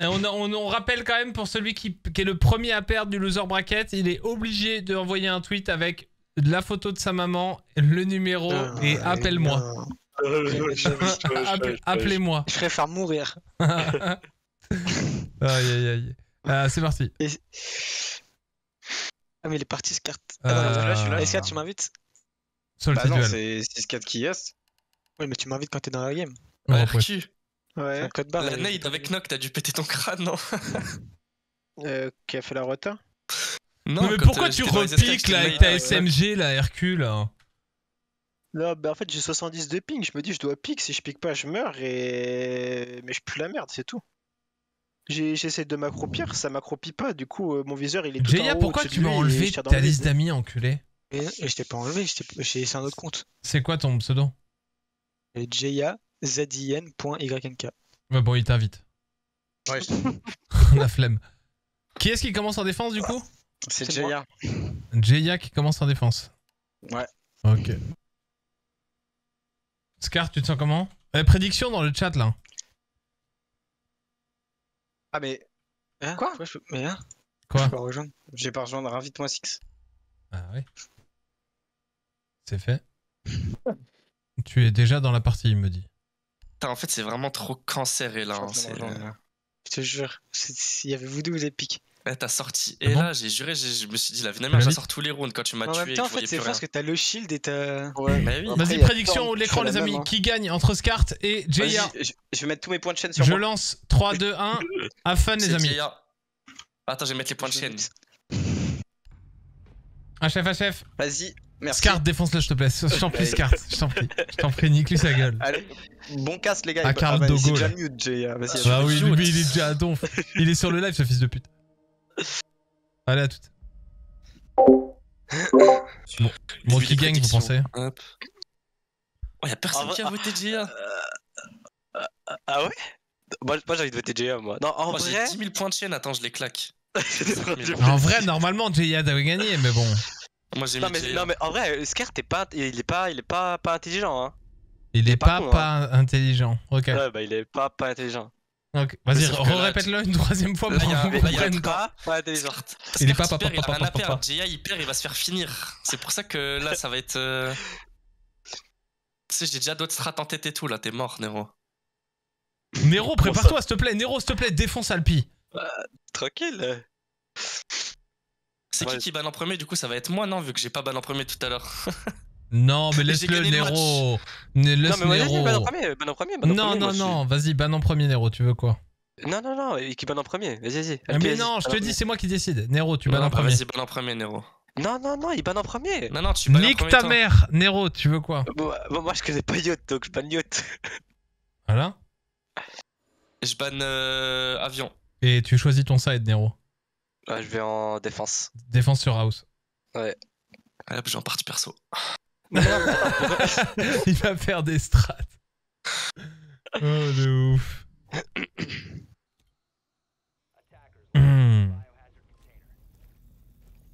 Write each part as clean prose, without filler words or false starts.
On rappelle quand même pour celui qui est le premier à perdre du loser bracket, il est obligé d'envoyer un tweet avec la photo de sa maman, le numéro et appelle-moi. Appelez-moi. Je préfère mourir. Aïe aïe aïe. C'est parti. Ah mais il est parti Scarte. Ah, Scarte, tu m'invites? Bah non, c'est Scarte qui est. Oui mais tu m'invites quand t'es dans la game. Ouais, RQ. Ouais. Code barre. La nade avec Knock, t'as dû péter ton crâne, non? Qui a fait la rota? Non, mais pourquoi tu repiques là avec ta SMG là, Hercule là? Non, bah en fait j'ai 70 de ping, je me dis je dois pique, si je pique pas je meurs et... Mais je pue la merde, c'est tout. J'essaie de m'accroupir, ça m'accroupit pas, du coup mon viseur il est tout en haut. Jeya, pourquoi tu m'as enlevé ta liste d'amis, enculé? Je t'ai pas enlevé, c'est un autre compte. C'est quoi ton pseudo? Jeya, zdin.ynk. Bah bon, il t'invite. Ouais. La flemme. Qui est-ce qui commence en défense du coup? C'est Jeya. Jeya qui commence en défense. Ouais. Ok. Scarte, tu te sens comment? Prédiction dans le chat là. Ah mais... Hein? Quoi? Mais hein? Quoi? Je peux rejoindre. J'ai pas rejoindre, invite-moi Six. Ah oui. C'est fait. Tu es déjà dans la partie, il me dit. Putain, en fait c'est vraiment trop cancéré là. Je te jure, il y avait vous deux, vous êtes piqué. T'as sorti, et là j'ai juré, je me suis dit la vie de ma mère, sors tous les rounds quand tu m'as tué. En fait c'est parce que t'as le shield et t'as... Vas-y, prédiction à l'écran les amis, qui gagne entre Scarte et Jeya? Je vais mettre tous mes points de chaîne sur moi. Je lance 3, 2, 1, have fun les amis. Attends, je vais mettre les points de chaîne. HF. Vas-y, merci. Scarte, défonce-le s'il te plaît, je t'en prie Scarte, je t'en prie, nique lui sa gueule. Allez, bon casse les gars, il est déjà mute Jeya. Bah oui, lui il est déjà à donf, il est sur le live ce fils de pute. Allez à toutes. Bon qui gagne vous pensez? Oh y'a personne qui a voté Jeya. Ah ouais? Moi j'ai envie de voter Jeya moi. Non en vrai... J'ai 10 000 points de chaîne, attends je les claque. En vrai normalement Jeya devait gagner mais bon. Moi j'ai mis Jeya. Non mais en vrai Scarte il est pas intelligent hein. Il est pas intelligent, ok. Ouais bah il est pas intelligent. Okay. Vas-y, répète-le une troisième fois pour qu'on pas intelligent. Il est pas. Jeya il perd, il va se faire finir. C'est pour ça que là ça va être... Tu sais, j'ai déjà d'autres strats en tête et tout là, t'es mort Nero. Nero, prépare-toi s'il te plaît, Nero s'il te plaît, défonce Alpi. Tranquille. C'est qui balle en premier? Du coup ça va être moi non, vu que j'ai pas balle en premier tout à l'heure. Non mais laisse-le Nero. Laisse Nero. Non, vas-y, banne en premier Nero, tu veux quoi? Non, qui banne en premier, vas-y. Mais non, je te dis, c'est moi qui décide. Nero, tu bannes en premier. Vas-y, banne en premier Nero. Non, il banne en premier. Non, tu bannes en premier. Nique ta mère, Nero, tu veux quoi? Bon, moi je connais pas Yacht, donc je banne Yacht. Voilà. Je banne avion. Et tu choisis ton side Nero. Ouais, je vais en défense. Défense sur House. Ouais. Allez, j'en partie perso. Il va faire des strats. Oh de ouf.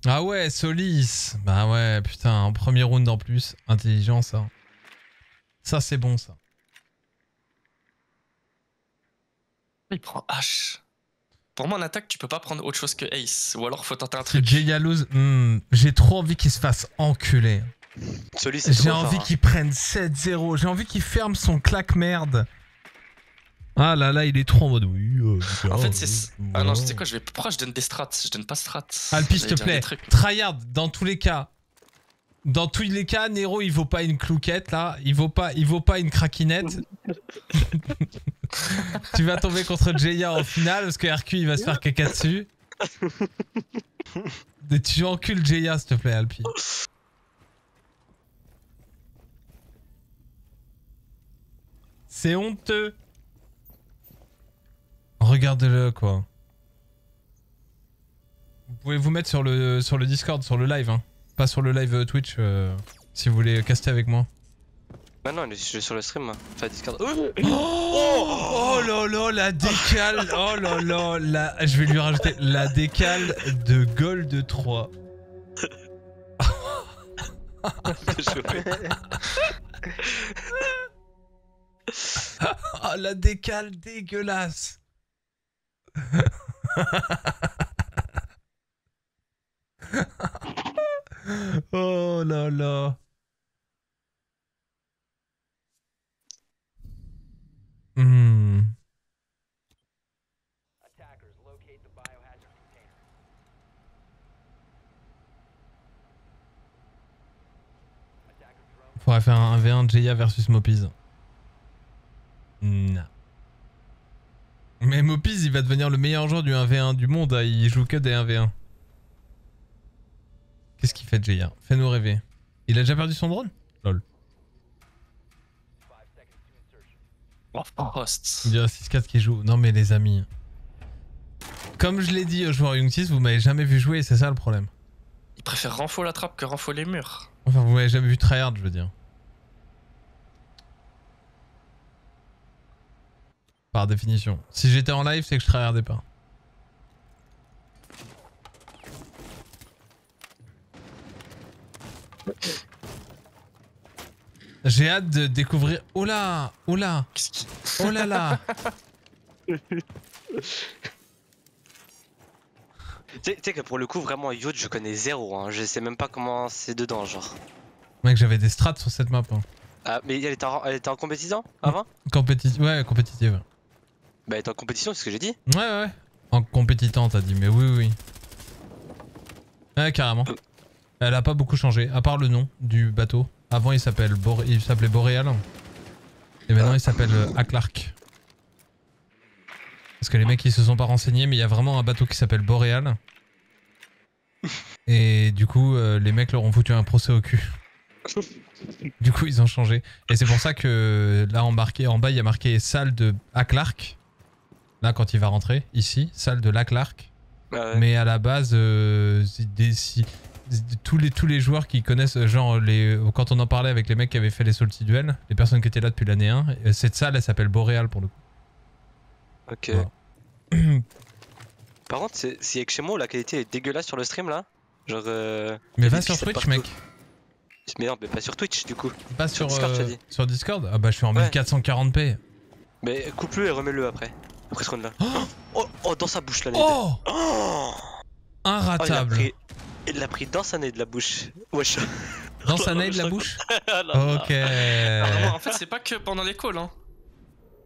Ah ouais, Solis. Bah ouais, putain, en premier round en plus. Intelligent ça. Ça c'est bon ça. Il prend H. Pour moi en attaque tu peux pas prendre autre chose que Ace. Ou alors faut tenter un truc. Jeya lose. J'ai trop envie qu'il se fasse enculer. J'ai envie qu'il prenne 7-0, j'ai envie qu'il ferme son claque merde. Ah là là, il est trop en mode oui. En fait, c'est. Ah non, je sais quoi, je vais. Pourquoi je donne des strats? Je donne pas strats. Alpi, s'il te plaît, tryhard dans tous les cas. Dans tous les cas, Nero il vaut pas une clouquette là, il vaut pas une craquinette. Tu vas tomber contre Jeya en finale parce que RQ il va se faire caca dessus. Et tu encules Jeya s'il te plaît, Alpi. C'est honteux. Regarde-le quoi. Vous pouvez vous mettre sur le Discord, sur le live, hein. Pas sur le live Twitch si vous voulez caster avec moi. Bah non, je suis sur le stream, enfin Discord. Oh là là, la décale. Oh là là, je vais lui rajouter la décale de Gold 3. Oh la décale dégueulasse. Oh là là. Faudrait faire un 1v1 Jeya versus Mopiz. Non. Mais Mopiz, il va devenir le meilleur joueur du 1v1 du monde. Hein. Il joue que des 1v1. Qu'est-ce qu'il fait, Jeya? Fais-nous rêver. Il a déjà perdu son drone? Lol. Oh, il y a 6-4 qui joue. Non mais les amis. Comme je l'ai dit aux joueurs Yunktis, vous m'avez jamais vu jouer, c'est ça le problème. Il préfère renfo la trappe que renfo les murs. Enfin, vous m'avez jamais vu tryhard, je veux dire. Par définition. Si j'étais en live, c'est que je tryhardais pas. J'ai hâte de découvrir... Oh là! Oh là! Oh là là! Tu sais que pour le coup, vraiment, Yacht, je connais zéro. Hein. Je sais même pas comment c'est dedans, genre. Mec, j'avais des strats sur cette map. Hein. Mais elle était en compétition avant? Ouais, compétitive. Bah, elle était en compétition, c'est ce que j'ai dit. Ouais, ouais. En compétitant, t'as dit, mais oui. Ouais, carrément. Elle a pas beaucoup changé, à part le nom du bateau. Avant, il s'appelait Boréal. Et maintenant, il s'appelle Aclark. Parce que les mecs ils se sont pas renseignés, mais il y a vraiment un bateau qui s'appelle Boréal. Et du coup les mecs leur ont foutu un procès au cul. Du coup ils ont changé. Et c'est pour ça que là en bas il y a marqué salle de Aclark. Là quand il va rentrer, ici, salle de l'Aclark. Ah ouais. Mais à la base, tous les joueurs qui connaissent, genre quand on en parlait avec les mecs qui avaient fait les Salty Duel, les personnes qui étaient là depuis l'année 1, cette salle elle s'appelle Boréal pour le coup. Ok. Voilà. Par contre, s'il y a que chez moi, la qualité est dégueulasse sur le stream là. Genre. Mais va sur Twitch, mec. Mais non, mais pas sur Twitch du coup. Pas sur Discord, t'as dit. Sur Discord? Ah bah je suis en 1440p. Mais coupe-le et remets-le après. Après ce round là. Oh, dans sa bouche là. Oh, inratable. Il l'a pris dans sa nez de la bouche. Wesh. Dans sa nez de la bouche? Ok. En fait, c'est pas que pendant les calls, hein.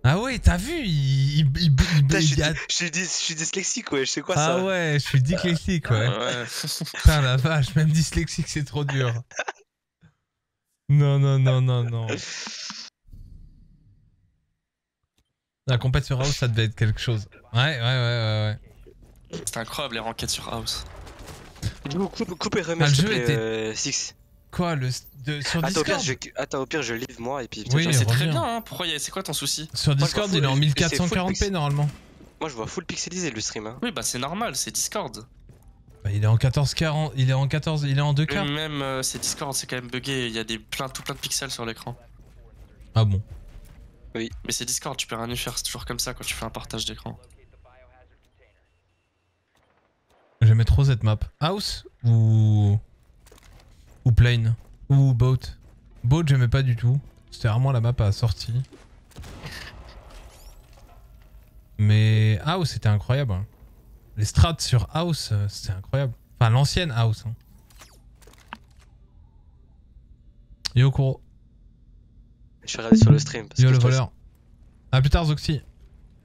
Ah ouais, t'as vu, je suis dyslexique, ouais, je sais quoi ça. Ah ouais, je suis dyslexique, ouais. Putain la vache, même dyslexique c'est trop dur. Non. La compète sur House, ça devait être quelque chose. Ouais. C'était incroyable les renquêtes sur House. Du coup, coupe et remets s'il te plaît, Six. Quoi, sur Discord? Attends, au pire, je livre moi et puis. Oui, c'est très bien, hein. C'est quoi ton souci? Sur Discord, il est en 1440p normalement. Moi, je vois full pixelisé le stream. Hein. Oui, bah c'est normal, c'est Discord. Bah, il est en 1440, il est en 2K. Même c'est Discord, c'est quand même buggé. Il y a tout plein de pixels sur l'écran. Ah bon? Oui. Mais c'est Discord, tu peux rien y faire. C'est toujours comme ça quand tu fais un partage d'écran. J'aimais trop cette map. House ou Plane, ou Boat. Boat, j'aimais pas du tout. C'était vraiment la map à la sortie. Mais House, c'était incroyable. Les strats sur House, c'était incroyable. Enfin, l'ancienne House. Hein. Yo, Kuro. Je suis regardé sur le stream. Parce Yo, que le voleur. A plus tard, Zoxi.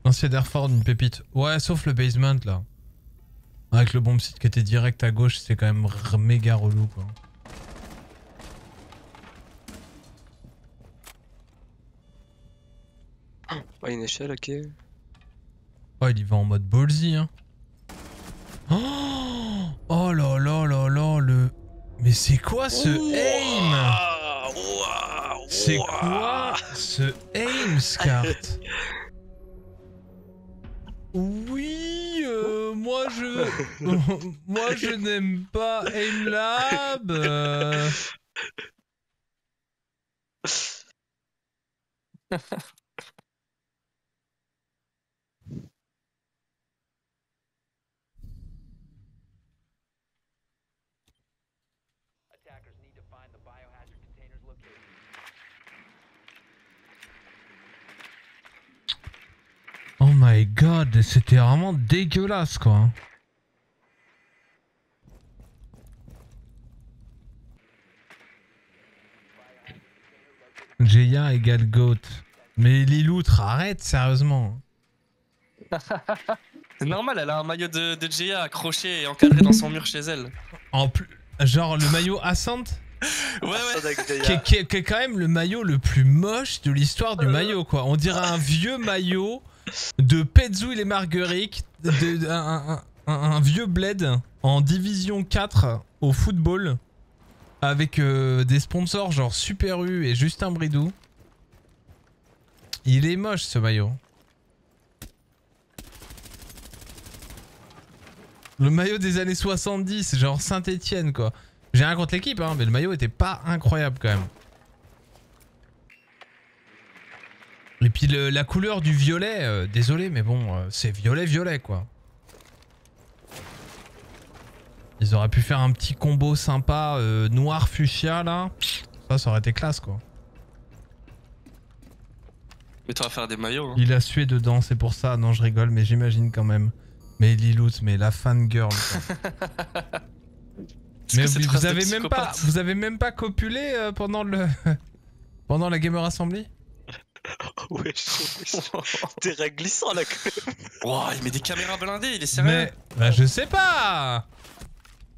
L'ancienne Airford, une pépite. Ouais, sauf le basement, là. Avec le bomb site qui était direct à gauche, c'était quand même méga relou, quoi. Oh, une échelle, ok. Oh, il y va en mode ballsy, hein. Oh là là là là, le... Mais c'est quoi ce aim? C'est quoi ce aim, Scarte? Oui, moi, je n'aime pas Aim Lab. Oh my my god, c'était vraiment dégueulasse quoi. Jeya égale GOAT. Mais Liloutre, arrête sérieusement. C'est normal, elle a un maillot de Jeya accroché et encadré dans son mur chez elle. En plus, genre le maillot Ascent. Ouais, ouais. Qui est quand même le maillot le plus moche de l'histoire du maillot quoi. On dirait un vieux maillot de Pezou et les Marguerites, un vieux bled en division 4 au football avec des sponsors genre Super U et Justin Bridou. Il est moche ce maillot. Le maillot des années 70, genre Saint-Etienne quoi. J'ai rien contre l'équipe, hein, mais le maillot était pas incroyable quand même. Et puis la couleur du violet, désolé, mais bon, c'est violet quoi. Ils auraient pu faire un petit combo sympa noir fuchsia là. Ça aurait été classe quoi. Mais tu vas faire des maillots. Hein. Il a sué dedans, c'est pour ça. Non, je rigole, mais j'imagine quand même. Mais Liloutre, mais la fangirl quoi. Mais vous avez même pas copulé pendant le pendant la Gamer Assembly. Ouais, je trouve t'es réglissant là quand même. Wow, il met des caméras blindées, il est sérieux. Mais bah je sais pas.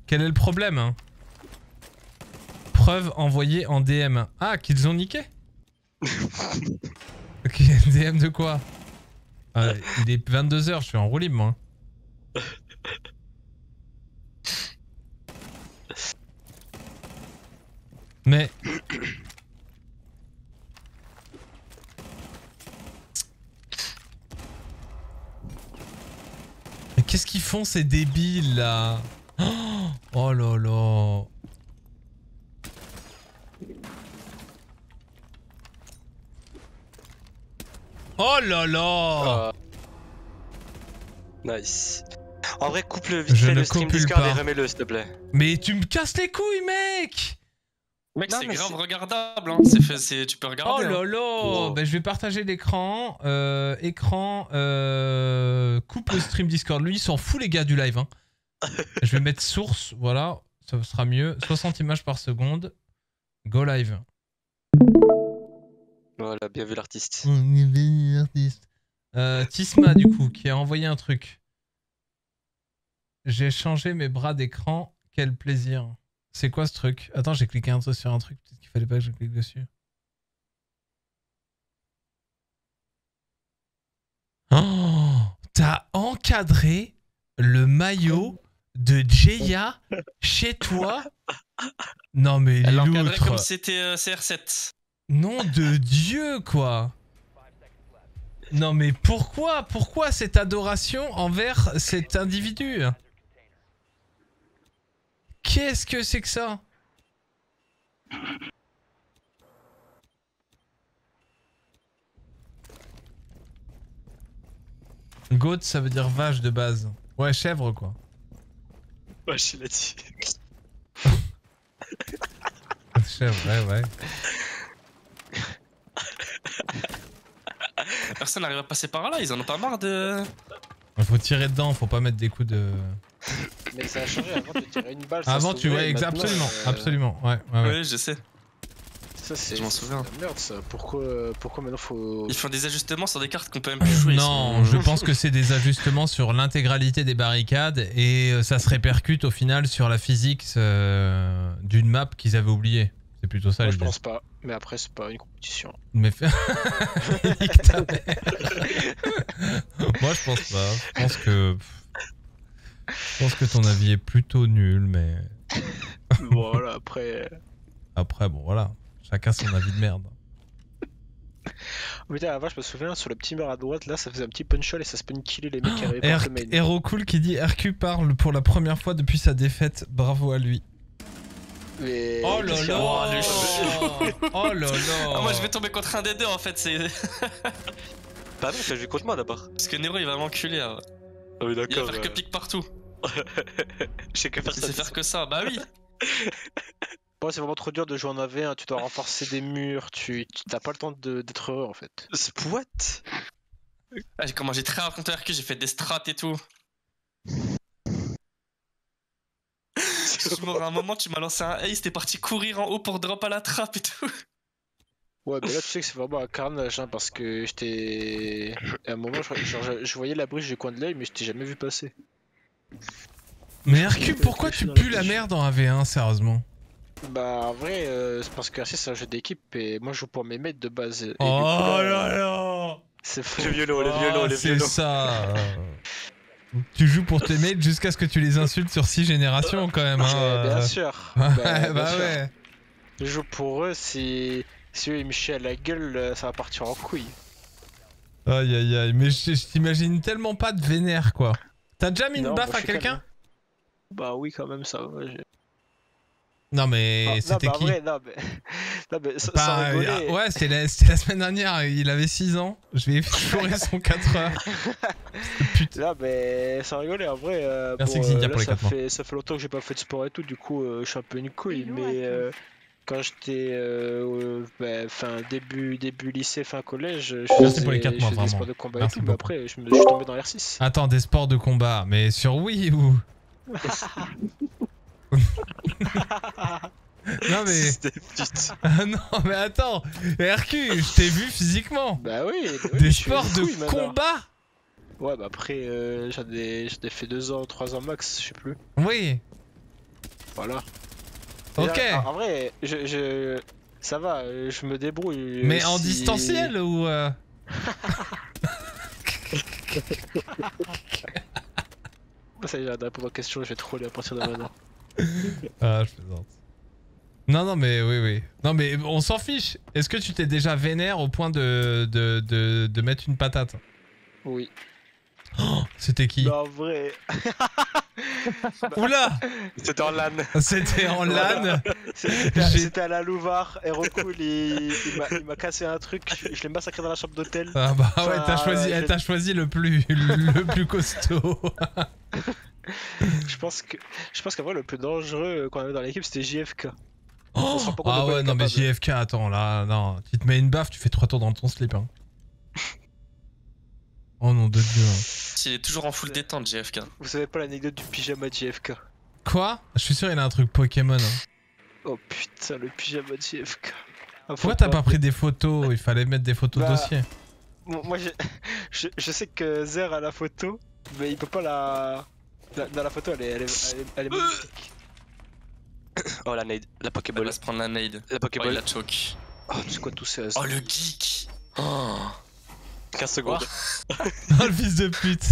Quel est le problème hein? Preuve envoyée en DM. Ah, qu'ils ont niqué. Ok, DM de quoi? Il est 22h, je suis en roue libre moi. Mais qu'est-ce qu'ils font ces débiles là? Oh là là. Oh là là. Nice. En vrai coupe-le vite fait le stream Discord et remets-le s'il te plaît. Mais tu me casses les couilles mec. Mec, c'est grave regardable, hein. Tu peux regarder. Oh là là, hein. Wow. Bah, je vais partager l'écran. Coupe le stream Discord. Lui, il s'en fout, les gars, du live. Hein. Je vais mettre source, voilà, ça sera mieux. 60 images par seconde. Go live. Voilà, bien vu l'artiste. Tisma, du coup, qui a envoyé un truc. J'ai changé mes bras d'écran, quel plaisir. C'est quoi ce truc? Attends, j'ai cliqué sur un truc, peut-être qu'il fallait pas que je clique dessus. Oh, t'as encadré le maillot de Jeya chez toi? Non mais Liloutre... Elle l'a encadré comme c'était CR7. Nom de Dieu quoi. Non mais pourquoi? Pourquoi cette adoration envers cet individu? Qu'est-ce que c'est que ça? Goat, ça veut dire vache de base. Ouais, chèvre quoi. Ouais, je l'ai dit. Chèvre, ouais. Personne n'arrive à passer par là, ils en ont pas marre de... Faut tirer dedans, faut pas mettre des coups de... Mais ça a changé, avant tu tirais une balle. Avant tu ouais, absolument, absolument, ouais. Oui, je sais. Ça c'est, je m'en souviens. Merde ça, pourquoi maintenant faut... Ils font des ajustements sur des cartes qu'on peut même plus jouer. Non, je pense que c'est des ajustements sur l'intégralité des barricades et ça se répercute au final sur la physique d'une map qu'ils avaient oubliée. C'est plutôt ça. Moi, je pense pas, mais après c'est pas une compétition. Mais nique ta mère. Moi je pense pas, je pense que ton avis est plutôt nul, mais... Voilà, après... Après, bon, voilà. Chacun son avis de merde. Mais là, je me souviens, sur le petit mur à droite, là, ça faisait un petit punch-all et ça se punch-killait les mecs qui arrivaient par le main. Hercule qui dit « RQ parle pour la première fois depuis sa défaite, bravo à lui ». Mais... Oh là là. Oh là là. Moi, je vais tomber contre un des deux, en fait, c'est... Bah non, je vais contre moi, d'abord. Parce que Nero, il va m'enculer, hein. Oh oui, il va faire que pique partout. Je sais que faire ça. Il sait faire que ça, bah oui. Bon, c'est vraiment trop dur de jouer en AV, hein. Tu dois renforcer des murs, tu t'as pas le temps d'être heureux en fait. What? Comment j'ai très raconté à RQ, j'ai fait des strats et tout. À un moment, tu m'as lancé un ace, t'es parti courir en haut pour drop à la trappe et tout. Ouais, mais là, tu sais que c'est vraiment un carnage, hein, parce que j'étais. À un moment, je voyais la bruche du coin de l'œil, mais je t'ai jamais vu passer. Mais RQ, pourquoi tu pues la merde en AV1, sérieusement? Bah, en vrai, c'est parce que RC, c'est un jeu d'équipe et moi, je joue pour mes maîtres de base. Et oh là là! C'est fou. Les violons. C'est ça! Tu joues pour tes mates jusqu'à ce que tu les insultes sur 6 générations quand même. Hein. Bien sûr. Bah ouais. Je joue pour eux, si eux ils me chient à la gueule, ça va partir en couille. Aïe aïe aïe, mais je t'imagine tellement pas de vénère quoi. T'as déjà mis une baffe à quelqu'un? Bah oui quand même ça. Non mais c'était qui? Non mais sans rigoler. Ouais, c'était la semaine dernière, il avait 6 ans, je vais fourrer son 4 heures. Putain. Non mais sans rigoler, en vrai, merci bon, là, pour les ça fait longtemps que j'ai pas fait de sport et tout, du coup je suis un peu une couille, mais quand j'étais début lycée, fin collège, je faisais des sports de combat et tout, mais après je suis tombé dans l'R6. Attends, des sports de combat, mais sur Wii ou... Non mais... Ah non mais attends, RQ, je t'ai vu physiquement. Bah oui. Des sports de combat. Ouais bah après j'en ai fait 2 ans, 3 ans max, je sais plus. Oui. Voilà. Ok. Là, en vrai, ça va, je me débrouille. Mais en distanciel ou... Ça y est, j'ai répondu aux questions, je vais troller à partir de maintenant. Ah, je plaisante. Non mais oui. Non mais on s'en fiche. Est-ce que tu t'es déjà vénère au point de mettre une patate? Oui. Oh, c'était qui? Non, en vrai. Oula. C'était en LAN. C'était à la Louvard. Hercule, il m'a cassé un truc. Je l'ai massacré dans la chambre d'hôtel. Ah bah ouais, t'as choisi le plus costaud. Je pense qu'en vrai le plus dangereux qu'on avait dans l'équipe c'était JFK. Oh ah ouais non mais JFK attends là non, tu te mets une baffe, tu fais 3 tours dans ton slip hein. Oh non de Dieu. Il est toujours en full détente JFK. Vous savez pas l'anecdote du pyjama de JFK? Quoi? Je suis sûr il a un truc Pokémon hein. Oh putain le pyjama de JFK. Pourquoi t'as pas pris des photos? Il fallait mettre des photos dossier. Bon, moi je sais que Zer a la photo mais il peut pas la... Dans la photo, elle est magnifique. Oh la nade, la Pokéball. Elle va se prendre la nade. La Pokéball. Oh, la choke. Oh, c'est quoi tout ça? Oh le geek. Oh. 15 secondes. Oh le fils de pute.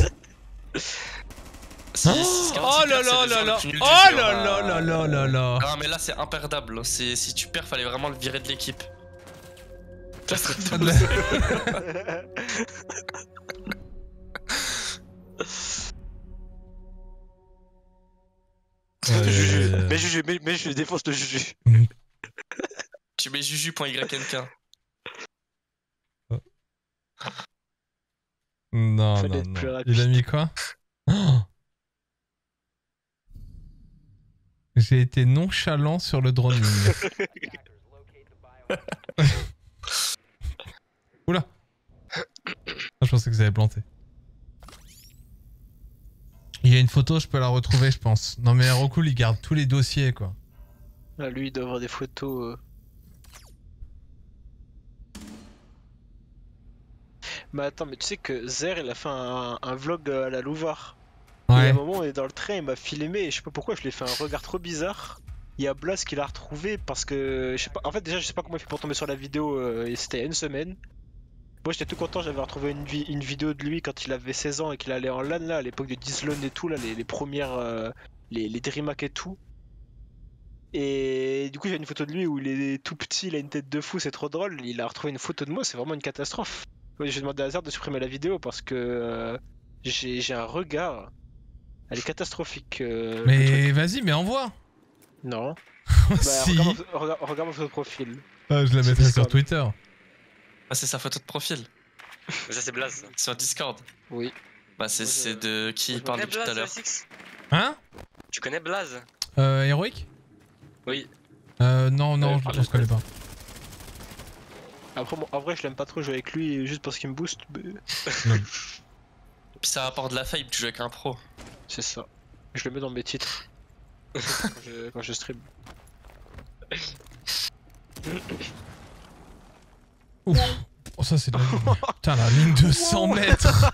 Oh là là là là. Oh là là là là là. Ah mais là c'est imperdable. Si tu perds, fallait vraiment le virer de l'équipe. Ça serait dommage. Mais je défonce le Juju. Tu mets juju.yknk. Non. Il a mis quoi? J'ai été nonchalant sur le droning. Oula. Je pensais que vous avez planté. Il y a une photo, je peux la retrouver, je pense. Non mais Hercule, il garde tous les dossiers, quoi. Là, lui, il doit avoir des photos... Mais attends, mais tu sais que Zer, il a fait un vlog à la Louvard. Ouais. Et à un moment, on est dans le train, il m'a filmé, et je sais pas pourquoi, je lui ai fait un regard trop bizarre. Il y a Blast qui l'a retrouvé, parce que... Je sais pas... En fait, déjà, je sais pas comment il fait pour tomber sur la vidéo, et c'était il y a une semaine. Moi j'étais tout content, j'avais retrouvé une vidéo de lui quand il avait 16 ans et qu'il allait en LAN là, à l'époque de Dislone et tout, là, les premières, les Dreamhack et tout. Et du coup j'ai une photo de lui où il est tout petit, il a une tête de fou, c'est trop drôle, il a retrouvé une photo de moi, c'est vraiment une catastrophe. J'ai demandé à Zer de supprimer la vidéo parce que j'ai un regard, elle est catastrophique. Mais vas-y, mais envoie. Non. Bah, si. Regarde mon photo de profil. Ah, je la mettrai sur Twitter. Ah c'est sa photo de profil. Ça c'est Blaze. Sur Discord. Oui. Bah c'est de qui il parle depuis tout à l'heure. Hein? Tu connais Blaze? Heroic? Oui. Non, je ne connais pas. Après, bon, en vrai, je l'aime pas trop jouer avec lui juste parce qu'il me booste. Mais... ça apporte de la vibe, tu joues avec un pro. C'est ça. Je le mets dans mes titres quand je stream. Ouf. Oh, ça c'est de la ligne. Putain, la ligne de 100 mètres.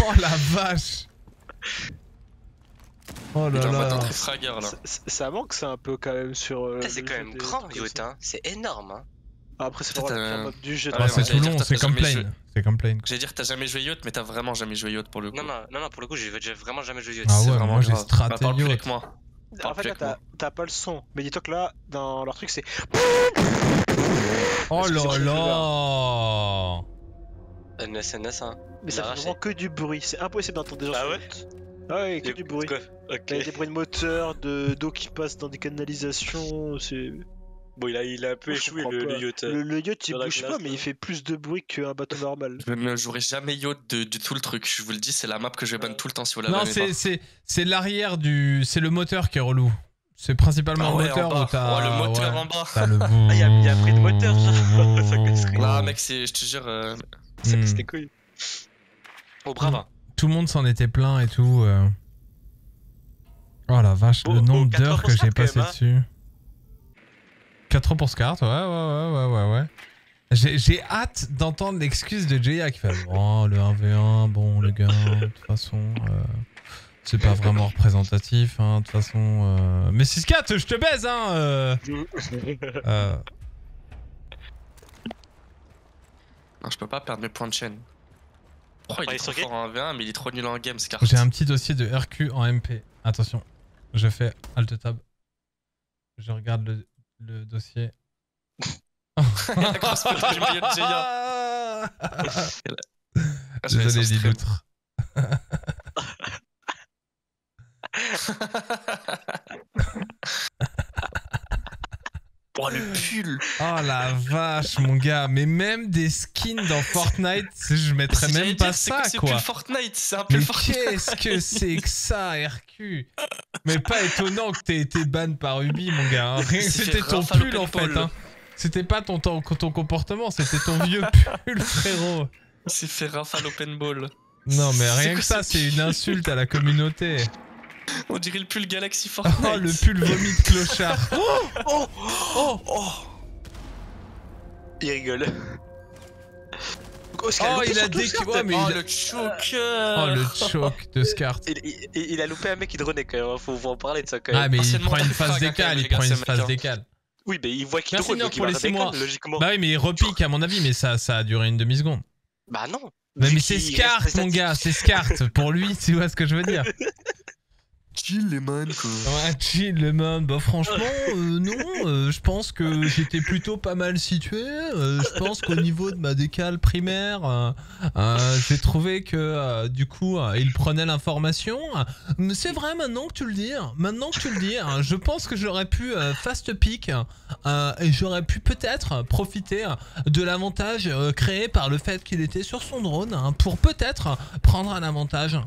Oh la vache. Oh là là. Ça manque ça un peu quand même sur. C'est quand même grand, Yacht. C'est énorme. Hein. Ah, après, c'est pas la map du jeu. Ah, c'est tout long, c'est comme Plane. C'est comme Plane. J'allais dire, t'as jamais joué Yacht, mais t'as vraiment jamais joué Yacht pour le coup. Non, pour le coup, j'ai vraiment jamais joué Yacht. Ah ouais, moi j'ai stratégie avec moi. En fait, là, t'as pas le son. Mais dis-toi que là, dans leur truc, c'est. Oh là là. NSNS, hein. Mais ça fait vraiment que du bruit, c'est impossible d'entendre des gens. Ah ouais? Ah ouais, que du bruit. Il y a des bruits de moteur, d'eau qui passe dans des canalisations, c'est. Bon, il a un peu échoué le Yacht. Le Yacht il bouge pas, mais il fait plus de bruit qu'un bateau normal. Je jouerai jamais Yacht de tout le truc, je vous le dis, c'est la map que je vais ban tout le temps si vous la ban. Non, c'est l'arrière du. C'est le moteur qui est relou. C'est principalement le moteur où t'as. Ouais, le moteur en bas. Il y a pris de moteur, genre. Là, mec, je te jure, ça casse les couilles. Oh, brava. Tout le monde s'en était plein et tout. Oh la vache, le nombre d'heures que j'ai passé dessus. 4 ans pour Scarte, ouais. J'ai hâte d'entendre l'excuse de Jeya qui fait « Oh, le 1v1, bon, les gars, de toute façon, c'est pas vraiment représentatif, hein, de toute façon... Mais 6-4, je te baise, hein Non, je peux pas perdre mes points de chaîne. Oh, il est trop fort en 1v1, mais il est trop nul en game, Scarte. J'ai un petit dossier de RQ en MP. Attention, je fais Alt Tab. Je regarde le dossier. La grosse photo du maillot de Jeya. Désolé, Liloutre. Oh le pull. Oh la vache mon gars, mais même des skins dans Fortnite, je mettrais même pas ça quoi. C'est Fortnite, c'est un peu Fortnite. Qu'est-ce que c'est que ça, RQ? Mais pas étonnant que t'aies été ban par Ubi mon gars. Rien que c'était ton pull en fait. C'était pas ton comportement, c'était ton vieux pull frérot. C'est fait rafale open ball. Non mais rien que ça, c'est une insulte à la communauté. On dirait le pull Galaxy Fortnite. Oh, le pull vomi de clochard. Oh. Il rigole. Oh, il a des qui... le choke. Oh, le choke de Scarte. Il a loupé un mec hydroné quand même. Faut en parler de ça quand même. Ah, mais il prend une phase décale. Il prend une phase décale. Oui, mais il voit qu'il drone, donc il va décale, logiquement. Bah oui, mais il repique à mon avis. Mais ça a duré une demi-seconde. Bah non. Mais c'est Scarte, mon gars. C'est Scarte. Pour lui, tu vois ce que je veux dire. Chill les man quoi. Ouais, chill les man. Bah franchement, non, je pense que j'étais plutôt pas mal situé. Je pense qu'au niveau de ma décale primaire, j'ai trouvé que du coup, il prenait l'information. C'est vrai maintenant que tu le dis. Maintenant que tu le dis, je pense que j'aurais pu fast pick et j'aurais pu peut-être profiter de l'avantage créé par le fait qu'il était sur son drone pour peut-être prendre un avantage.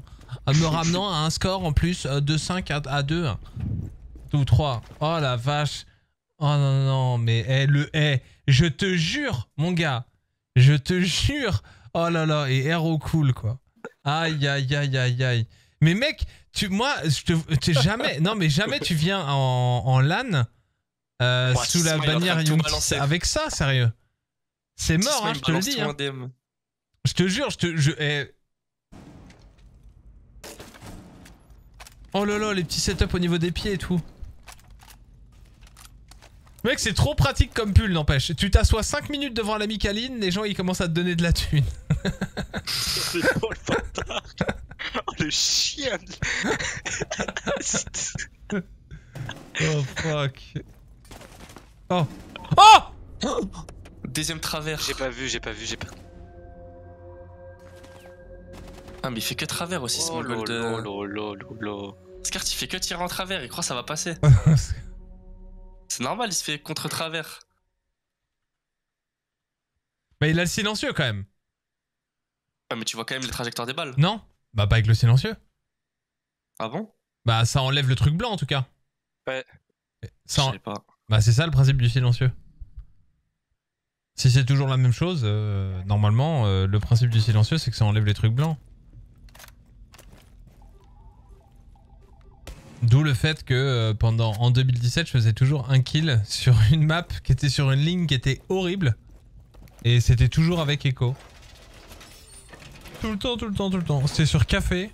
Me ramenant à un score en plus de 5 à 2. 2 ou 3. Oh la vache. Oh non, mais je te jure, mon gars. Je te jure. Oh là là, et hero cool, quoi. Aïe, aïe, aïe, aïe, aïe. Mais mec, moi, jamais... Non, mais jamais tu viens en LAN sous la bannière Yunktis avec ça, sérieux. C'est mort, hein, je te le dis. Hein. Je te jure, oh là là, les petits setups au niveau des pieds et tout. Mec, c'est trop pratique comme pull, n'empêche. Tu t'assois 5 minutes devant l'ami Kaline, les gens ils commencent à te donner de la thune. C'est trop le bâtard. Oh le chien. Oh fuck. Oh. Oh. Deuxième travers. J'ai pas vu. Ah mais il fait que travers aussi ce mongol de... Scarte il fait que tirer en travers, il croit que ça va passer. C'est normal, il se fait contre travers. Bah il a le silencieux quand même. Ah mais tu vois quand même les trajectoires des balles. Non, bah pas avec le silencieux. Ah bon? Bah ça enlève le truc blanc en tout cas. Ouais. Je sais pas. Bah c'est ça le principe du silencieux. Si c'est toujours la même chose, normalement, le principe du silencieux, c'est que ça enlève les trucs blancs. D'où le fait que en 2017, je faisais toujours un kill sur une map qui était sur une ligne qui était horrible. Et c'était toujours avec Echo. Tout le temps, tout le temps, tout le temps. C'était sur Café.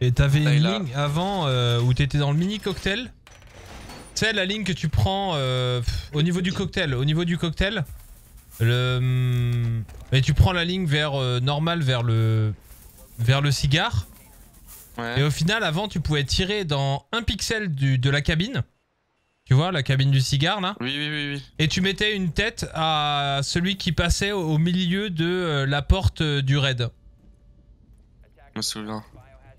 Et t'avais une ligne avant où t'étais dans le mini cocktail. Tu sais, la ligne que tu prends au niveau du cocktail. Au niveau du cocktail, et tu prends la ligne vers normal vers le cigare. Ouais. Et au final, avant, tu pouvais tirer dans un pixel de la cabine. Tu vois, la cabine du cigare, là. Oui, oui, oui, oui. Et tu mettais une tête à celui qui passait au milieu de la porte du raid. Je me souviens.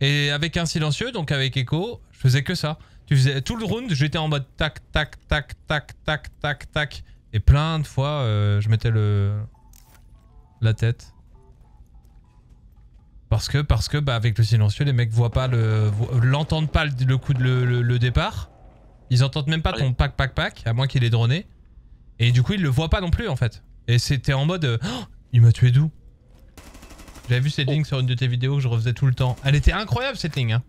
Et avec un silencieux, donc avec Echo, je faisais que ça. Tu faisais tout le round, j'étais en mode tac, tac, tac, tac, tac, tac, tac. Et plein de fois, je mettais la tête. Parce que bah, avec le silencieux, les mecs voient pas l'entendent pas le coup de le départ. Ils entendent même pas ton pack pack pack, à moins qu'il ait droné. Et du coup, ils le voient pas non plus en fait. Et c'était en mode, oh, il m'a tué d'où? J'avais vu cette ligne sur une de tes vidéos que je refaisais tout le temps. Elle était incroyable cette ligne. Hein.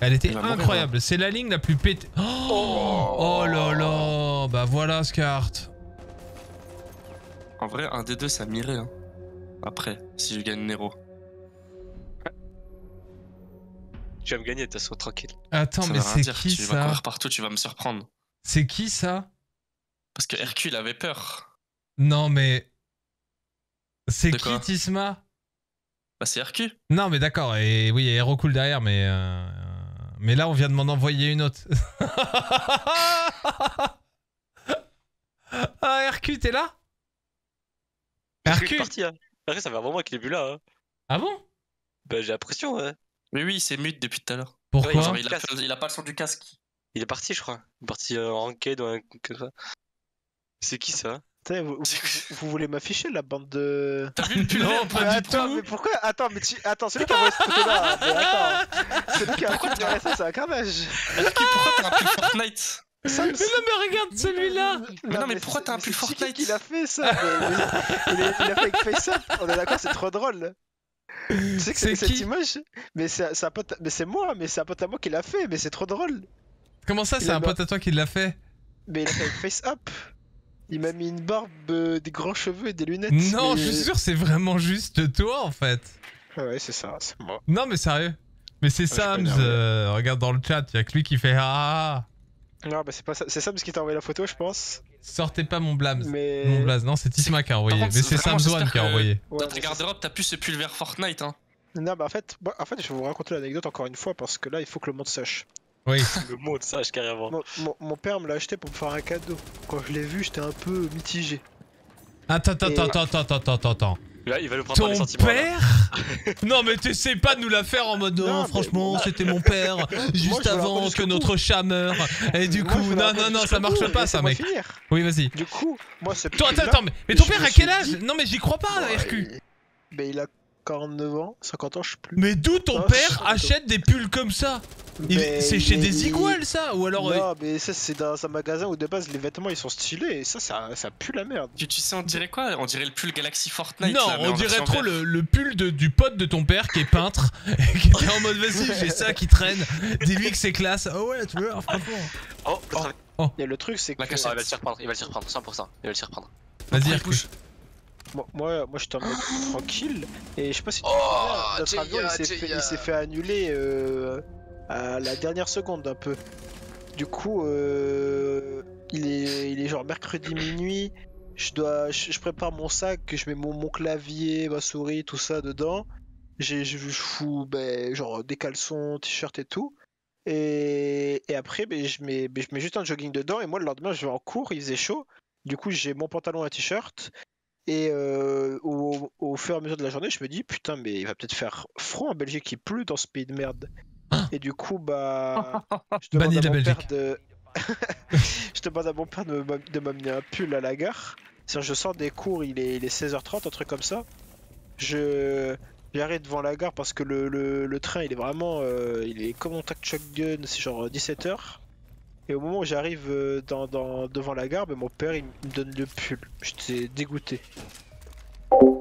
Elle était incroyable. C'est la ligne la plus pétée. Oh là là. Bah voilà, Scarte. En vrai, un des deux, ça m'irait. Hein. Après, si je gagne Nero. Tu vas me gagner, de toute façon, tranquille. Attends, ça mais c'est qui ça? Tu vas courir partout, tu vas me surprendre. C'est qui ça? Parce que Hercule avait peur. Non mais... C'est qui Tisma? Bah c'est RQ. Non mais d'accord, et oui, il y a Hercule derrière, mais là on vient de m'en envoyer une autre. Ah RQ, t'es là? RQ parti, hein. Après ça fait un moment qu'il est plus là. Hein. Ah bon? Bah j'ai l'impression, ouais. Mais oui, il s'est mute depuis tout à l'heure. Pourquoi? Ouais, genre, il a pas le son du casque. Il est parti, je crois. Il est parti en ranked ou un truc comme ça. C'est qui ça? Vous voulez m'afficher la bande de... T'as vu le pull? Non, pas du tout. Mais pourquoi? Attends, mais tu... Attends, celui qui a envoyé ce photo là. Mais attends, celui qui a envoyé ça, c'est un carnage. Pourquoi t'as un pull Fortnite? Ça, mais non mais regarde celui-là. Mais non mais pourquoi t'as un pull Fortnite? Il a fait ça. Il a fait avec FaceApp. On est d'accord, c'est trop drôle. Tu sais que c'est cette image? Mais c'est un pote... Mais c'est moi, mais c'est un pote à moi qui l'a fait, mais c'est trop drôle. Comment ça, c'est un pote à toi qui l'a fait? Mais il a fait avec FaceApp. Il m'a mis une barbe, des grands cheveux et des lunettes. Non, mais... je suis sûr, c'est vraiment juste toi en fait. Ouais, c'est ça, c'est moi. Non, mais sérieux. Mais c'est Sam. Regarde dans le chat, y'a que lui qui fait ah. Non, bah c'est pas ça. C'est Sam qui t'a envoyé la photo, je pense. Sortez pas mon blâme. Mais... Mon blase. Non, c'est Tisma qui a envoyé. Contre, mais c'est Sam Zouane qui a envoyé. Ouais, dans ta garde-robe, t'as pu ce pulver Fortnite, hein. Non, bah en fait, je vais vous raconter l'anecdote encore une fois parce que là, il faut que le monde sache. Oui. Le mot de sage carrément. Mon père me l'a acheté pour me faire un cadeau. Quand je l'ai vu, j'étais un peu mitigé. Attends. Là, il va le prendre par les sentiments. Ton père ? Non mais tu sais pas de nous la faire en mode non, franchement, c'était mon père juste avant que notre chat meure. Et du coup, non, ça marche pas ça, mec. Oui, vas-y. Du coup, moi c'est... Attends, mais ton père à quel âge ? Non mais j'y crois pas, RQ. Mais il a 49 ans, 50 ans, je sais plus. Mais d'où ton père achète des pulls comme ça? C'est chez des iguales ça? Ou alors... Non mais ça c'est dans un magasin où de base les vêtements ils sont stylés et ça pue la merde. Tu sais on dirait quoi? On dirait le pull Galaxy Fortnite. Non là, on dirait trop le pull du pote de ton père qui est peintre et qui est en mode vas-y j'ai ça qui traîne. Dis-lui que c'est classe. Oh ouais tu veux franchement. Oh. Et le truc c'est que... Oh, il va le surprendre, 100%. Il va le surprendre. Vas-y bouge. Moi je t'en mets tranquille et je sais pas si tu vois notre avion il s'est fait annuler à la dernière seconde un peu. Du coup il est genre mercredi minuit, je prépare mon sac, je mets mon clavier, ma souris, tout ça dedans. Je fous genre des caleçons, t-shirt et tout. Et après je mets juste un jogging dedans et moi le lendemain je vais en cours, il faisait chaud. Du coup j'ai mon pantalon et un t-shirt. Et au fur et à mesure de la journée, je me dis putain, mais il va peut-être faire froid en Belgique, il pleut dans ce pays de merde. Et du coup, bah. Je demande à mon père de. Je demande à mon père de m'amener un pull à la gare. C'est-à-dire, je sors des cours, il est 16h30, un truc comme ça. J'arrête devant la gare parce que le train, il est vraiment. Il est comme on tac shotgun, c'est genre 17h. Et au moment où j'arrive devant la gare, bah, mon père il me donne le pull. J'étais dégoûté.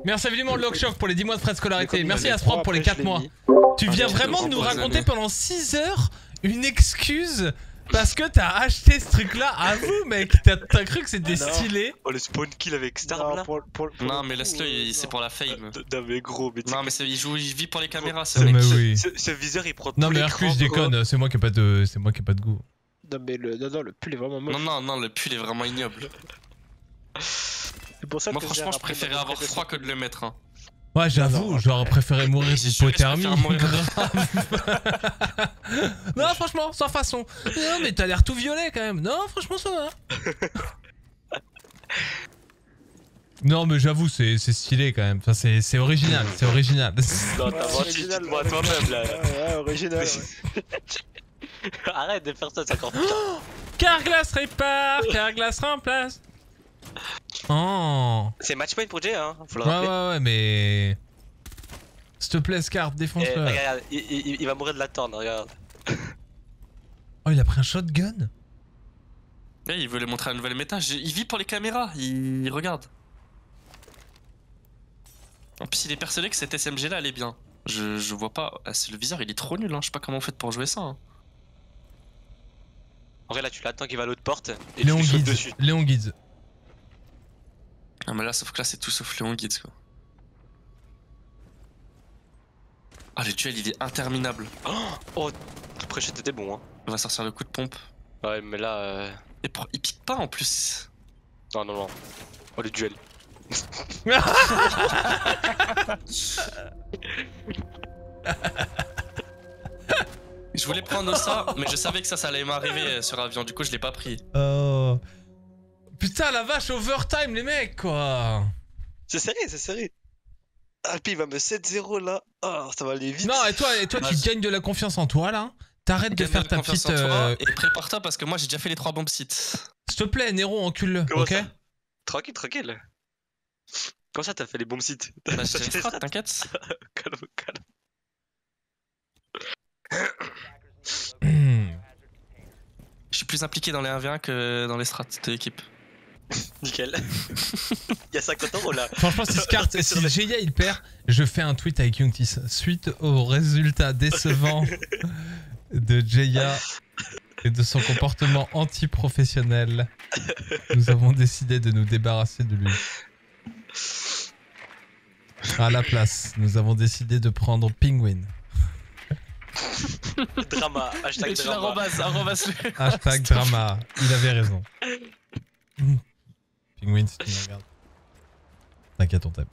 Merci évidemment Lockshop pour les 10 mois de frais de scolarité. Merci Asprop pour les 4 mois. Tu viens vraiment de nous raconter pendant 6 heures une excuse parce que t'as acheté ce truc là à vous mec. T'as cru que c'était stylé. Oh le spawn kill avec Star là. Non mais laisse-le, c'est pour la fame. Non mais gros, mais non mais il vit pour les caméras ce mec. Ce viseur il prend tout. Non mais RQ je déconne, c'est moi qui ai pas de goût. Non mais le pull est vraiment moche. Non le pull est vraiment ignoble. Pour ça moi que franchement je préférais avoir froid que de le mettre hein. Ouais j'avoue, j'aurais préféré mourir d'hypothermie. Non franchement sans façon. Non mais t'as l'air tout violet quand même. Non franchement ça va. Non mais j'avoue c'est stylé quand même. Enfin c'est original, c'est original. Non t'as menti toi même là. Ouais original. Arrête de faire ça, c'est encore putain. Carglass répare, Carglass remplace. Oh. C'est matchpoint pour Jeya hein, faut le rappeler. Ouais mais... S'il te plaît Scarte, défonce-le. Regarde, il va mourir de l'attendre, regarde. Oh il a pris un shotgun. Ouais, il veut lui montrer un nouvel méta, il vit pour les caméras, il regarde. En plus il est persuadé que cette SMG là elle est bien. Je vois pas, le viseur il est trop nul hein, je sais pas comment vous faites pour jouer ça hein. En vrai là tu l'attends qu'il va à l'autre porte et Léon tu sautes dessus. Léon guide. Ah mais là sauf que là c'est tout sauf Léon guide quoi. Ah le duel il est interminable. Oh après j'étais bon hein. On va sortir le coup de pompe. Ouais mais là il pique pas en plus. Non. Oh le duel. Je voulais prendre ça mais je savais que ça allait m'arriver sur avion du coup je l'ai pas pris. Oh. Putain la vache, overtime les mecs quoi. C'est serré, c'est serré. Alpi il va me 7-0 là, oh, ça va aller vite. Non et toi tu gagnes de la confiance en toi là. T'arrêtes de faire ta petite... Et prépare-toi parce que moi j'ai déjà fait les 3 bombes sites. S'il te plaît Nero, encule-le, ok? Tranquille. Comment ça t'as fait les bombes sites? Bah j'ai fait ça, t'inquiète. Calme. Je suis plus impliqué dans les 1v1 que dans les strats de l'équipe. Nickel. Il y a 50 € là. Franchement, si Scarte, si Jeya il perd, je fais un tweet avec Yunktis. Suite au résultat décevant de Jeya et de son comportement anti-professionnel, nous avons décidé de nous débarrasser de lui. À la place, nous avons décidé de prendre Penguin. Drama, hashtag drama. Hashtag drama, il avait raison. Penguin, si tu me regardes. T'inquiète, on t'aime.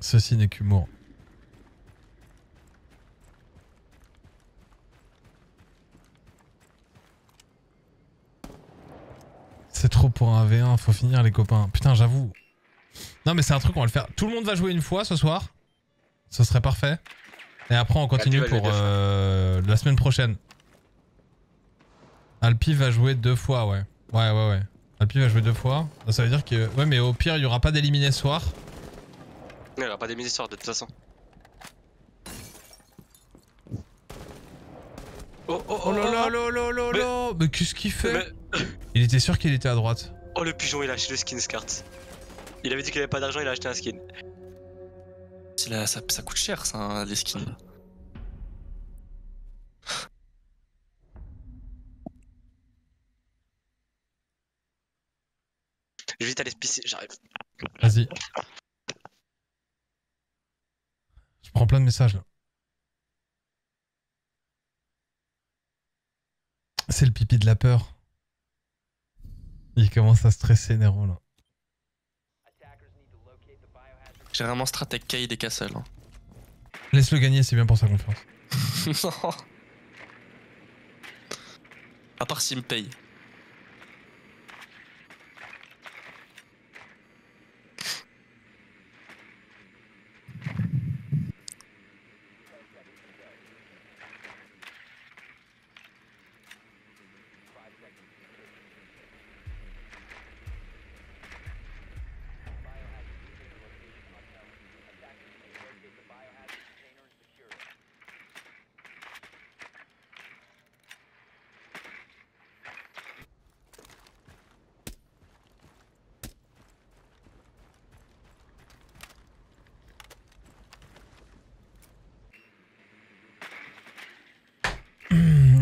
Ceci n'est qu'humour. C'est trop pour un V1, faut finir les copains. Putain, j'avoue. Non mais c'est un truc on va le faire. Tout le monde va jouer une fois ce soir. Ce serait parfait. Et après on continue pour la semaine prochaine. Alpi va jouer 2 fois ouais. Ouais. Alpi va jouer 2 fois. Ça veut dire que... Ouais mais au pire il y aura pas d'éliminé ce soir. Il y aura pas d'éliminé ce soir de toute façon. Oh là. Mais qu'est-ce qu'il fait? Il était sûr qu'il était à droite. Oh le pigeon il a acheté le skin Scarte. Il avait dit qu'il avait pas d'argent, il a acheté un skin. Ça coûte cher ça, les skins. Je vais vite aller se pisser, j'arrive. Vas-y. Je prends plein de messages là. C'est le pipi de la peur. Il commence à stresser Nero là. J'ai vraiment strat avec Kaïd et Castle. Hein. Laisse-le gagner, c'est bien pour sa confiance. Non. À part s'il me paye.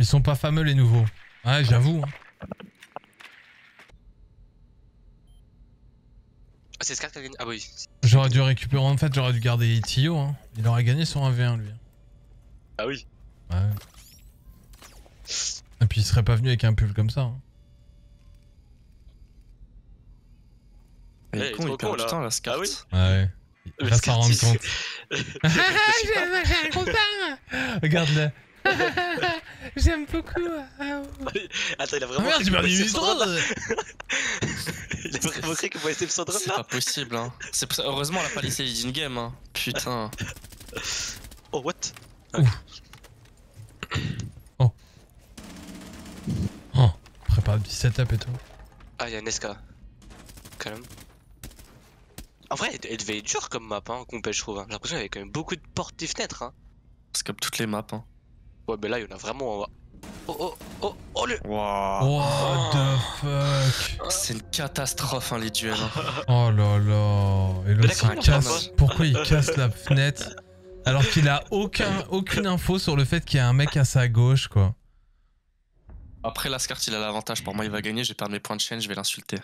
Ils sont pas fameux les nouveaux. Ouais, j'avoue. C'est Scarte qui a gagné. Ah oui. J'aurais dû récupérer en fait, j'aurais dû garder Itio. Hein. Il aurait gagné sur 1v1 lui. Ah oui. Ouais. Et puis il serait pas venu avec un pull comme ça. Hein. Il est con, il perd du temps là, Scarte. Ah oui. Ah ouais. Là ça rend compte. J'ai un copain. Regarde-le. J'aime beaucoup. Attends, il a vraiment cru que vous laissez le syndrome là. C'est pas possible hein. Heureusement on l'a pas laissé lead in game hein. Putain. Oh what. Oh. Oh. Prépare un petit setup et tout. Ah y'a un SK. Calme. En vrai elle devait être dure comme map hein, compé je trouve hein. J'ai l'impression qu'il y avait quand même beaucoup de portes et fenêtres hein. C'est comme toutes les maps hein. Ouais mais là il y en a vraiment... Oh oh oh oh le... Wow. What the fuck. C'est une catastrophe hein les duels hein. Oh là là. Et l'autre il casse... Pourquoi il casse la fenêtre alors qu'il a aucune info sur le fait qu'il y a un mec à sa gauche quoi. Après la Scarte il a l'avantage, pour moi il va gagner, j'ai perdu mes points de chaîne, je vais l'insulter.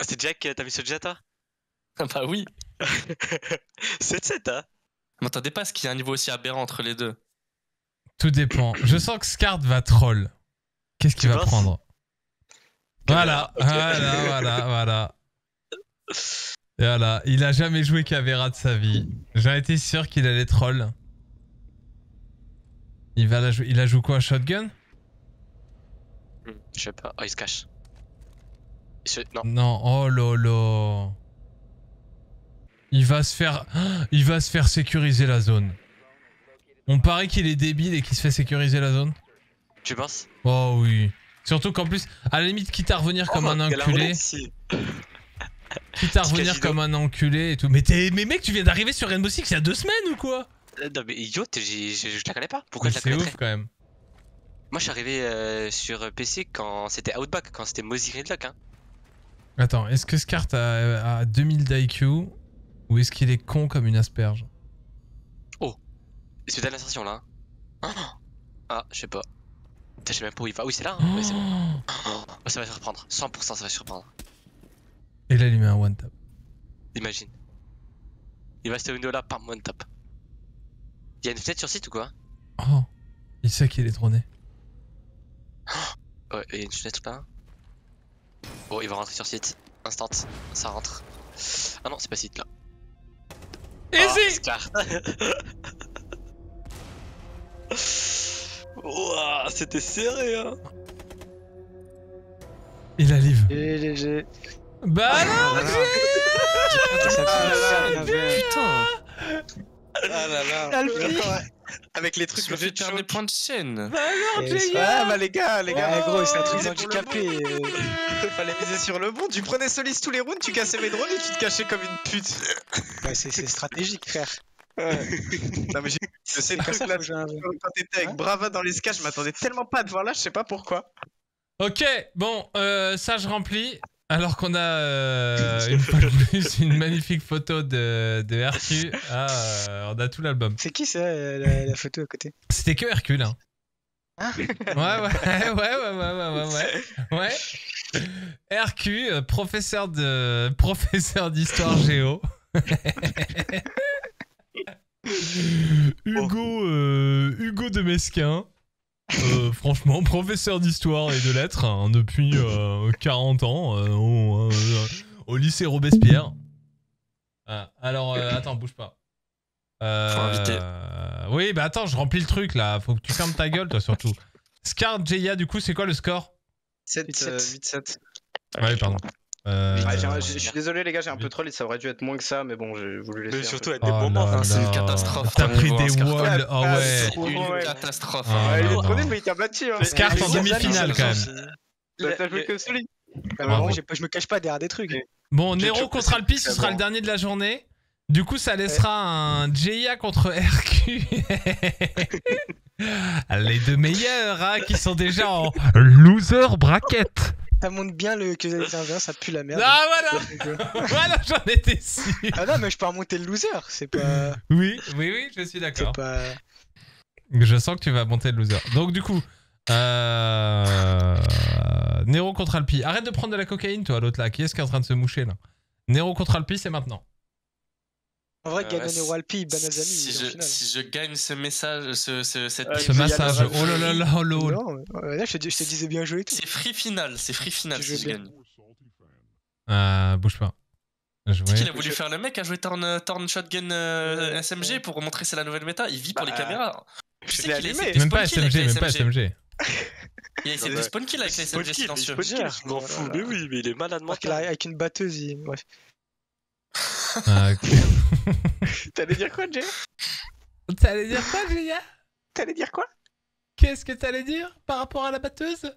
Ah c'est Jack, t'as vu ce Jeya toi? Bah oui. 7-7 hein. M'attendez pas à ce qu'il y ait un niveau aussi aberrant entre les deux. Tout dépend. Je sens que Scarte va troll. Qu'est-ce qu'il va prendre? Voilà, okay. voilà. Et voilà, il a jamais joué Cavera de sa vie. J'en étais sûr qu'il allait troll. Il va la jouer. Il la joue quoi? Shotgun? Je sais pas. Oh, il se cache. Non, oh lolo. Il va se faire sécuriser la zone. On paraît qu'il est débile et qu'il se fait sécuriser la zone. Tu penses? Oh oui. Surtout qu'en plus, à la limite, quitte à revenir comme un enculé. Quitte à revenir comme un enculé et tout. Mais mec, tu viens d'arriver sur Rainbow Six il y a 2 semaines ou quoi? Non mais Yacht, je la connais pas. Pourquoi je la connais pas? C'est ouf quand même. Moi je suis arrivé sur PC quand c'était Outback, quand c'était Mozi Redlock hein. Attends, est-ce que Scarte a 2000 d'IQ ou est-ce qu'il est con comme une asperge? C'est la station là. Ah, je sais pas. Je sais même pas où il va. Oui, c'est là. Hein. Ouais, c'est bon. Ça va surprendre. 100% ça va surprendre. Et là, il met un one tap. Imagine. Il va se window là par one tap. Il y a une fenêtre sur site ou quoi? Oh, il sait qu'il est droné. Ouais, il y a une fenêtre là. Oh, il va rentrer sur site. Instant, ça rentre. Ah non, c'est pas site là. Easy. Ouah, c'était serré hein. Il arrive. GG. Bah non, putain. Ah là là. Avec les trucs, je vais faire des points de chaîne. Bah non, Jeya. Ah bah les gars, gros, c'est un truc handicapé. Fallait miser sur le bon. Tu prenais Solis tous les rounds, tu cassais mes drones et tu te cachais comme une pute. Ouais, c'est stratégique, frère. Non mais je sais que là, quand t'étais avec Brava dans les skats, je m'attendais tellement pas à te voir là, je sais pas pourquoi. Ok, bon, ça je remplis, alors qu'on a une fois de plus une magnifique photo de RQ. Ah, on a tout l'album. C'est qui ça, la photo à côté? C'était que Hercule, hein. Ah. Ouais. RQ, professeur d'histoire géo. Hugo de Mesquin, franchement professeur d'histoire et de lettres hein, depuis 40 ans au lycée Robespierre. Ah, alors attends, bouge pas. Faut inviter. Oui bah attends, je remplis le truc là, faut que tu fermes ta gueule toi surtout. Scarte, Jeya, du coup c'est quoi le score? 8-7. Ouais pardon. Je suis désolé les gars, j'ai un peu trollé, ça aurait dû être moins que ça, mais bon, j'ai voulu laisser. Mais surtout être des moments, enfin, c'est une catastrophe. T'as pris des walls, oh ouais. Une catastrophe. Il est trolé, mais il t'a battu. Scarte en demi-finale quand même. T'as joué que celui. Je me cache pas derrière des trucs. Bon, Nero contre Alpi, ce sera le dernier de la journée. Du coup, ça laissera un Jeya contre RQ. Les deux meilleurs qui sont déjà en loser bracket. Ça montre bien que les 1v1 ça pue la merde. Ah voilà. Voilà, j'en étais sûr. Ah non mais je peux remonter le loser, c'est pas... Oui, je suis d'accord. C'est pas... Je sens que tu vas monter le loser. Donc du coup, Nero contre Alpi. Arrête de prendre de la cocaïne, toi, l'autre là. Qui est-ce qui est en train de se moucher là? Nero contre Alpi, c'est maintenant. En vrai, gagne Nero Alpi, ben amis. Si je gagne ce message, ce massage, oh là là là, oh là oh là. Non, là je te disais bien joué et tout. C'est free final, si je gagne. Bouge pas. C'est qu'il a voulu faire le mec à jouer Torn Shotgun SMG pour montrer c'est la nouvelle méta. Il vit pour les caméras. Je sais qu'il est même pas SMG, Il a essayé de spawn kill avec les SMG silencieux. Je m'en fous, mais oui, mais il est malade mental. Avec une batteuse, bref. T'allais dire quoi, Jeya? T'allais dire quoi, Jeya? Qu'est-ce que t'allais dire par rapport à la batteuse?